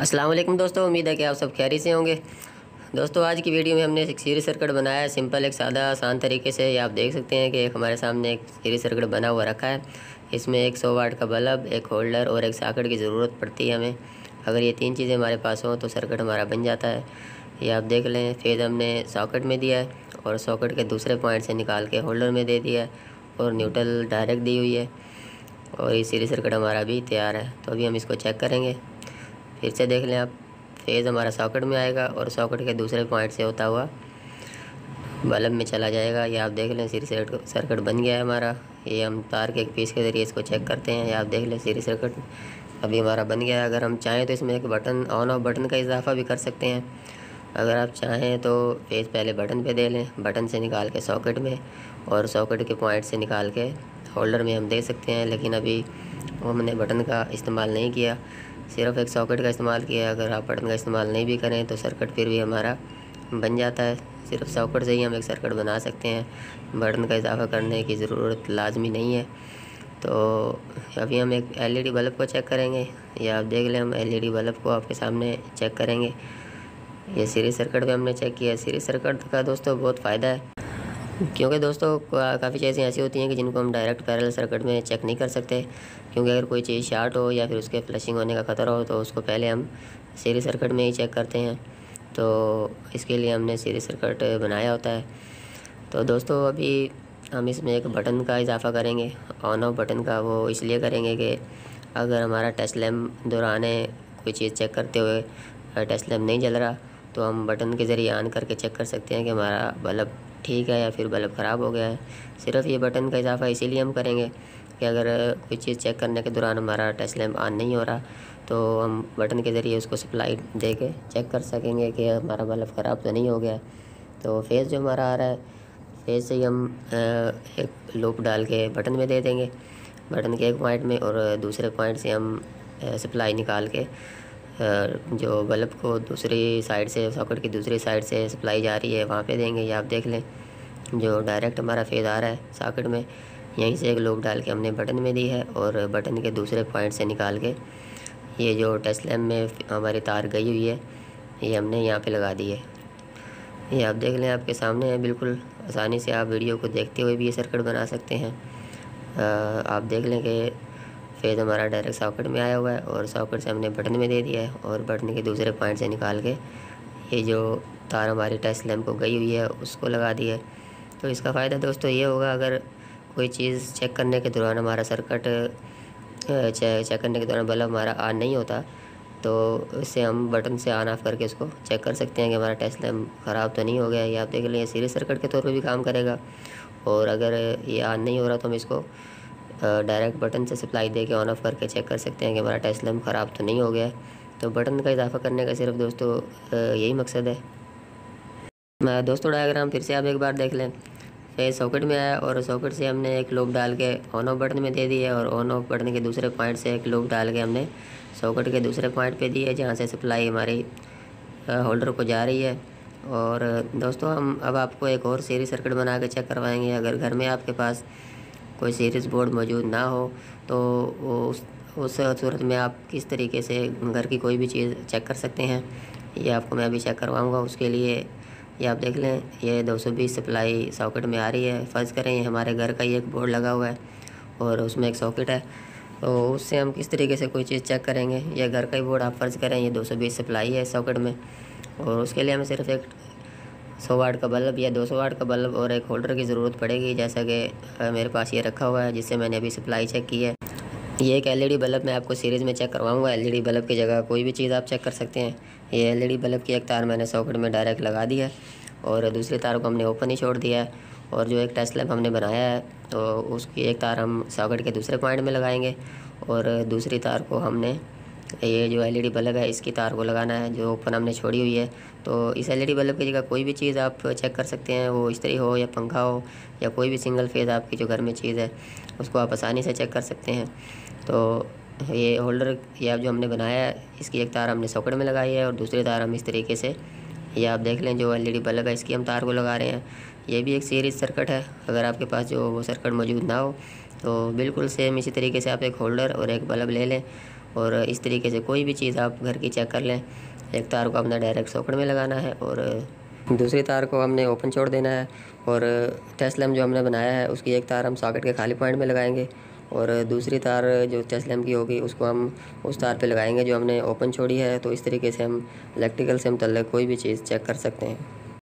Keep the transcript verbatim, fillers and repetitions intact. अस्सलाम वालेकुम दोस्तों, उम्मीद है कि आप सब खैरियत से होंगे। दोस्तों आज की वीडियो में हमने एक सीरीज सर्किट बनाया है, सिंपल एक सादा आसान तरीके से। आप देख सकते हैं कि हमारे सामने एक सीरीज सर्किट बना हुआ रखा है। इसमें एक सौ वाट का बल्ब, एक होल्डर और एक सॉकेट की ज़रूरत पड़ती है हमें। अगर ये तीन चीज़ें हमारे पास हों तो सर्किट हमारा बन जाता है। ये आप देख लें, फेज हमने सॉकेट में दिया है और सॉकेट के दूसरे पॉइंट से निकाल के होल्डर में दे दिया है और न्यूट्रल डायरेक्ट दी हुई है और ये सीरीज सर्किट हमारा भी तैयार है। तो अभी हम इसको चेक करेंगे। फिर से देख लें आप, फेज़ हमारा सॉकेट में आएगा और सॉकेट के दूसरे पॉइंट से होता हुआ बल्ब में चला जाएगा। ये आप देख लें, सीरीज सर्किट बन गया है हमारा। ये हम तार के एक पीस के ज़रिए इसको चेक करते हैं। ये आप देख लें, सीरीज सर्किट अभी हमारा बन गया है। अगर हम चाहें तो इसमें एक बटन, ऑन ऑफ बटन का इजाफा भी कर सकते हैं। अगर आप चाहें तो फेज़ पहले बटन पे दे लें, बटन से निकाल के सॉकेट में और सॉकेट के पॉइंट से निकाल के होल्डर में हम दे सकते हैं। लेकिन अभी हमने बटन का इस्तेमाल नहीं किया, सिर्फ एक सॉकेट का इस्तेमाल किया। अगर आप बटन का इस्तेमाल नहीं भी करें तो सर्किट फिर भी हमारा बन जाता है। सिर्फ सॉकेट से ही हम एक सर्किट बना सकते हैं, बटन का इजाफा करने की ज़रूरत लाजमी नहीं है। तो अभी हम एक एलईडी बल्ब को चेक करेंगे। या आप देख लें, हम एलईडी बल्ब को आपके सामने चेक करेंगे। ये सीरीज सर्किट पे हमने चेक किया। सीरीज सर्किट का दोस्तों बहुत फ़ायदा है, क्योंकि दोस्तों काफ़ी चीज़ें ऐसी होती हैं कि जिनको हम डायरेक्ट पैरेलल सर्किट में चेक नहीं कर सकते, क्योंकि अगर कोई चीज़ शॉर्ट हो या फिर उसके फ्लशिंग होने का ख़तरा हो तो उसको पहले हम सीरीज सर्किट में ही चेक करते हैं। तो इसके लिए हमने सीरीज सर्किट बनाया होता है। तो दोस्तों अभी हम इसमें एक बटन का इजाफा करेंगे, ऑन ऑफ बटन का। वो इसलिए करेंगे कि अगर हमारा टच लैम्प दौरान कोई चीज़ चेक करते हुए टच लैम्प नहीं जल रहा तो हम बटन के ज़रिए ऑन करके चेक कर सकते हैं कि हमारा बल्ब ठीक है या फिर बल्ब ख़राब हो गया है। सिर्फ ये बटन का इजाफा इसीलिए हम करेंगे कि अगर कोई चीज़ चेक करने के दौरान हमारा टच लैम्प ऑन नहीं हो रहा तो हम बटन के ज़रिए उसको सप्लाई दे के चेक कर सकेंगे कि हमारा बल्ब ख़राब तो नहीं हो गया। तो फेज़ जो हमारा आ रहा है, फेज़ से ही हम एक लूप डाल के बटन में दे देंगे, बटन के एक पॉइंट में, और दूसरे पॉइंट से हम सप्लाई निकाल के जो बल्ब को दूसरी साइड से, सॉकेट की दूसरी साइड से सप्लाई जा रही है वहाँ पे देंगे। या आप देख लें, जो डायरेक्ट हमारा फेज़ आ रहा है सॉकेट में, यहीं से एक लूप डाल के हमने बटन में दी है और बटन के दूसरे पॉइंट से निकाल के ये जो टच लैम्प में हमारी तार गई हुई है ये हमने यहाँ पे लगा दी है। ये आप देख लें, आपके सामने है। बिल्कुल आसानी से आप वीडियो को देखते हुए भी ये सर्किट बना सकते हैं। आप देख लें कि फेज़ हमारा डायरेक्ट सॉकेट में आया हुआ है और सॉकेट से हमने बटन में दे दिया है और बटन के दूसरे पॉइंट से निकाल के ये जो तार हमारी टच लैम्प को गई हुई है उसको लगा दी है। तो इसका फ़ायदा दोस्तों ये होगा, अगर कोई चीज़ चेक करने के दौरान हमारा सर्किट चेक चेक करने के दौरान बल्ब हमारा ऑन नहीं होता तो इससे हम बटन से ऑन ऑफ करके उसको चेक कर सकते हैं कि हमारा टच लैम्प ख़राब तो नहीं हो गया। ये आप देख लें, ये सीरीज सर्किट के तौर पर भी काम करेगा। और अगर ये ऑन नहीं हो रहा तो हम इसको डायरेक्ट बटन से सप्लाई दे के ऑन ऑफ करके चेक कर सकते हैं कि हमारा टच लैम्प ख़राब तो नहीं हो गया। तो बटन का इजाफा करने का सिर्फ दोस्तों यही मकसद है। मैं दोस्तों डायग्राम फिर से आप एक बार देख लें। फेज़ सॉकेट में आया और सॉकेट से हमने एक लूप डाल के ऑन ऑफ बटन में दे दी है और ऑन ऑफ बटन के दूसरे पॉइंट से एक लूप डाल के हमने सॉकेट के दूसरे पॉइंट पे दी है जहाँ से सप्लाई हमारी होल्डर को जा रही है। और दोस्तों हम अब आपको एक और सीरीज सर्किट बना के चेक करवाएंगे। अगर घर में आपके पास कोई सीरीज बोर्ड मौजूद ना हो तो उस उस सूरत में आप किस तरीके से घर की कोई भी चीज़ चेक कर सकते हैं, ये आपको मैं अभी चेक करवाऊंगा। उसके लिए ये आप देख लें, ये दो सौ बीस सप्लाई सॉकेट में आ रही है। फ़र्ज़ करें ये हमारे घर का ही एक बोर्ड लगा हुआ है और उसमें एक सॉकेट है, तो उससे हम किस तरीके से कोई चीज़ चेक करेंगे। यह घर का ही बोर्ड आप फ़र्ज़ करें, ये दो सौ बीस सप्लाई है सॉकेट में और उसके लिए हमें सिर्फ एक सौ वाट का बल्ब या दो सौ वाट का बल्ब और एक होल्डर की ज़रूरत पड़ेगी, जैसा कि मेरे पास ये रखा हुआ है जिससे मैंने अभी सप्लाई चेक की है। ये एक एलईडी बल्ब मैं आपको सीरीज़ में चेक करवाऊंगा। एलईडी बल्ब की जगह कोई भी चीज़ आप चेक कर सकते हैं। ये एलईडी बल्ब की एक तार मैंने सॉकेट में डायरेक्ट लगा दी है और दूसरी तार को हमने ओपन ही छोड़ दिया है। और जो एक टच लैम्प हमने बनाया है तो उसकी एक तार हम सॉकेट के दूसरे पॉइंट में लगाएँगे और दूसरी तार को हमने, ये जो एलईडी बल्ब है इसकी तार को लगाना है जो ओपन हमने छोड़ी हुई है। तो इस एलईडी बल्ब की जगह कोई भी चीज़ आप चेक कर सकते हैं, वो इस्त्री हो या पंखा हो या कोई भी सिंगल फेज़ आपकी जो घर में चीज़ है उसको आप आसानी से चेक कर सकते हैं। तो ये होल्डर या जो हमने बनाया है इसकी एक तार हमने सॉकेट में लगाई है और दूसरी तार हम इस तरीके से, ये आप देख लें, जो एलईडी बल्ब है इसकी हम तार को लगा रहे हैं। ये भी एक सीरीज सर्किट है। अगर आपके पास जो वो सर्किट मौजूद ना हो तो बिल्कुल सेम इसी तरीके से आप एक होल्डर और एक बल्ब ले लें और इस तरीके से कोई भी चीज़ आप घर की चेक कर लें। एक तार को हमने डायरेक्ट सॉकेट में लगाना है और दूसरी तार को हमने ओपन छोड़ देना है, और टेस्ट लैम्प जो हमने बनाया है उसकी एक तार हम सॉकेट के खाली पॉइंट में लगाएंगे और दूसरी तार जो टेस्ट लैम्प की होगी उसको हम उस तार पे लगाएंगे जो हमने ओपन छोड़ी है। तो इस तरीके से हम इलेक्ट्रिकल से हम मतलब कोई भी चीज़ चेक कर सकते हैं।